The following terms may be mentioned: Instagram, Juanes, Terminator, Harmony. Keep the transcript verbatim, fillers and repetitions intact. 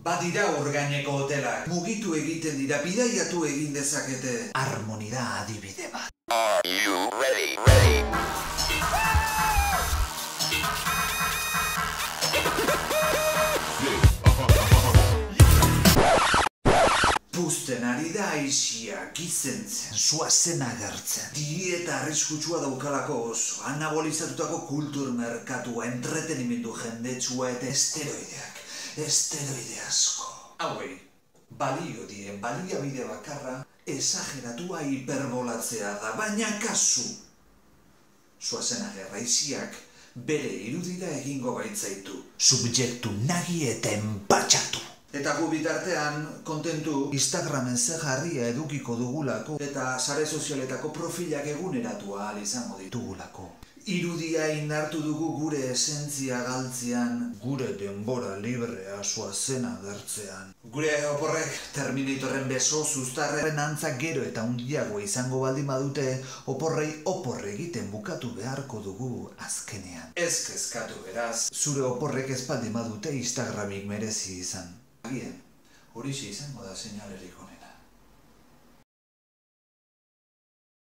Badira orgaineko hotelak, mugitu egiten dira, bidaiatu egin dezakete. Harmonira adibide bat. Are you ready? Ready? Pusten ari da aisia, gizentzen, suazen agertzen. Dieta arriskutsua daukalako oso, anabolizatutako kulturmerkatua, entretenimendu jendetsua eta esteroideak. Esteroide asko. Hauei, balio dien baliabide bakarra esageratua hiperbolatzea da, baina kasu. Zuazena gerraiziak bere irudira egingo baitzaitu. Subjektu nagi eta enpatxatu. Eta gu bitartean, kontentu, Instagramen ze jarria edukiko dugulako eta sare sozialetako profilak eguneratua ahal izango ditugulako. Irudia indartu dugu gure esentzia galtzean, gure denbora librea zuazen agertzean. Gure oporrek Terminatorren beso zuztarren antza gero eta hundiago izango baldin badute, oporrei oporre egiten bukatu beharko dugu azkenean. Ez kezkatu beraz, zure oporrek ez baldin badute Instagramik merezi izan. Agian, horixe izango da seinalerik onena.